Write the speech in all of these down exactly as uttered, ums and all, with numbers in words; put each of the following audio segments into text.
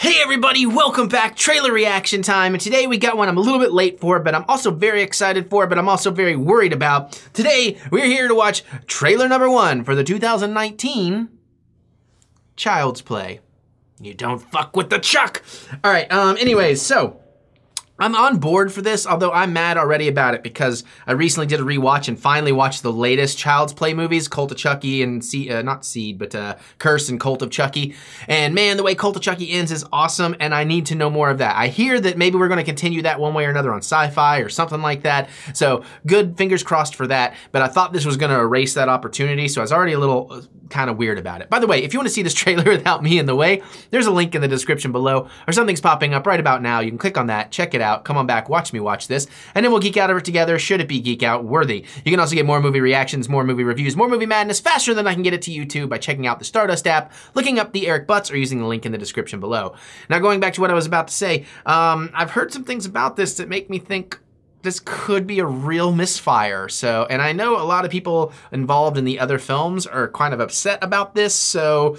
Hey everybody, welcome back, trailer reaction time. And today we got one I'm a little bit late for, but I'm also very excited for, but I'm also very worried about. Today, we're here to watch trailer number one for the two thousand nineteen Child's Play. You don't fuck with the Chuck. All right, um, anyways, so I'm on board for this, although I'm mad already about it because I recently did a rewatch and finally watched the latest Child's Play movies, Cult of Chucky and Seed, uh, not Seed, but uh, Curse and Cult of Chucky. And man, the way Cult of Chucky ends is awesome, and I need to know more of that. I hear that maybe we're gonna continue that one way or another on Sci-Fi or something like that, so good, fingers crossed for that, but I thought this was gonna erase that opportunity, so I was already a little uh, kind of weird about it. By the way, if you wanna see this trailer without me in the way, there's a link in the description below, or something's popping up right about now. You can click on that, check it out. Out. Come on back, watch me watch this, and then we'll geek out over it together, should it be geek out worthy. You can also get more movie reactions, more movie reviews, more movie madness faster than I can get it to YouTube by checking out the Stardust app, looking up the Eric Butts, or using the link in the description below. Now going back to what I was about to say, um, I've heard some things about this that make me think this could be a real misfire. So, and I know a lot of people involved in the other films are kind of upset about this, so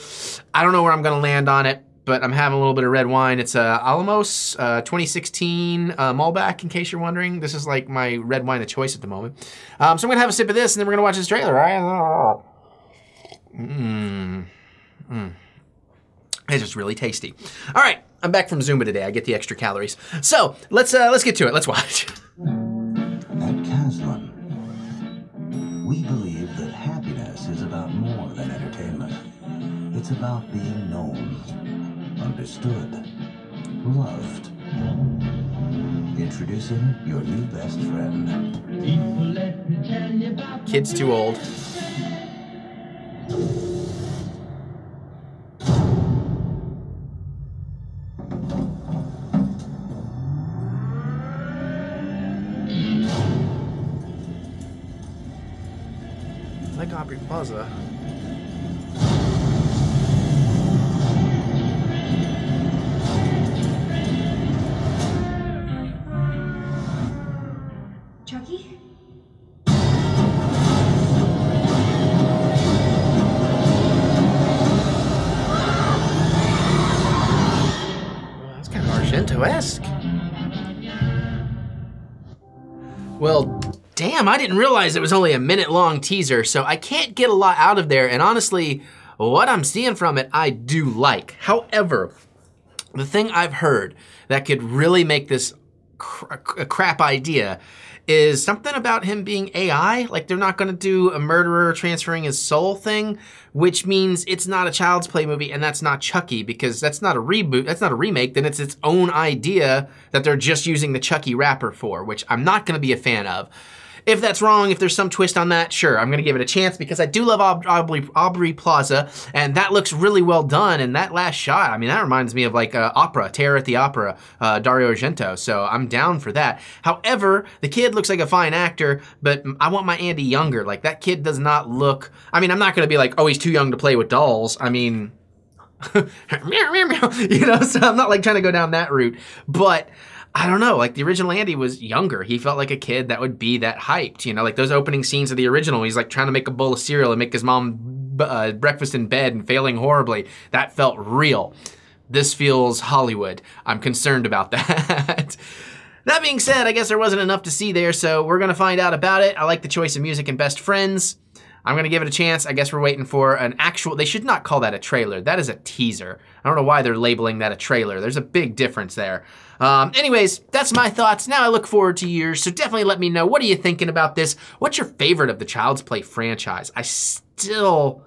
I don't know where I'm gonna land on it, but I'm having a little bit of red wine. It's uh, Alamos uh, twenty sixteen uh, Malbec, in case you're wondering. This is like my red wine of choice at the moment. Um, so I'm gonna have a sip of this and then we're gonna watch this trailer. Mmm. Mm. It's just really tasty. All right, I'm back from Zumba today. I get the extra calories. So let's uh, let's get to it, let's watch. At Caslan, we believe that happiness is about more than entertainment. It's about being known, understood, loved. Introducing your new best friend. Kid's too old. Like Aubrey Plaza. Chucky? Well, that's kind of Argento-esque. Well, damn, I didn't realize it was only a minute-long teaser, so I can't get a lot out of there, and honestly, what I'm seeing from it, I do like. However, the thing I've heard that could really make this cr a crap idea is something about him being A I. Like, they're not gonna do a murderer transferring his soul thing, which means it's not a Child's Play movie and that's not Chucky, because that's not a reboot, that's not a remake, then it's its own idea that they're just using the Chucky wrapper for, which I'm not gonna be a fan of. If that's wrong, if there's some twist on that, sure, I'm gonna give it a chance because I do love Aub Aubrey, Aubrey Plaza, and that looks really well done, and that last shot, I mean, that reminds me of like uh, opera, Terror at the Opera, uh, Dario Argento, so I'm down for that. However, the kid looks like a fine actor, but I want my Andy younger. Like, that kid does not look, I mean, I'm not gonna be like, oh, he's too young to play with dolls. I mean, you know, so I'm not like trying to go down that route, but I don't know, like the original Andy was younger. He felt like a kid that would be that hyped, you know, like those opening scenes of the original, he's like trying to make a bowl of cereal and make his mom uh, breakfast in bed and failing horribly. That felt real. This feels Hollywood. I'm concerned about that. That being said, I guess there wasn't enough to see there, so we're gonna find out about it. I like the choice of music and best friends. I'm gonna give it a chance. I guess we're waiting for an actual, they should not call that a trailer. That is a teaser. I don't know why they're labeling that a trailer. There's a big difference there. Um, anyways, that's my thoughts. Now I look forward to yours, so definitely let me know. What are you thinking about this? What's your favorite of the Child's Play franchise? I still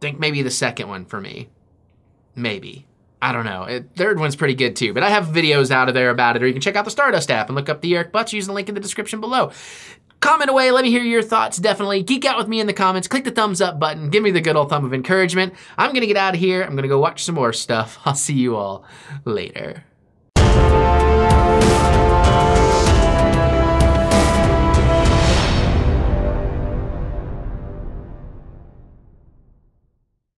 think maybe the second one for me. Maybe. I don't know. It, third one's pretty good too, but I have videos out of there about it, or you can check out the Stardust app and look up the Eric Butts using the link in the description below. Comment away, let me hear your thoughts, definitely. Geek out with me in the comments, click the thumbs up button, give me the good old thumb of encouragement. I'm gonna get out of here, I'm gonna go watch some more stuff. I'll see you all later.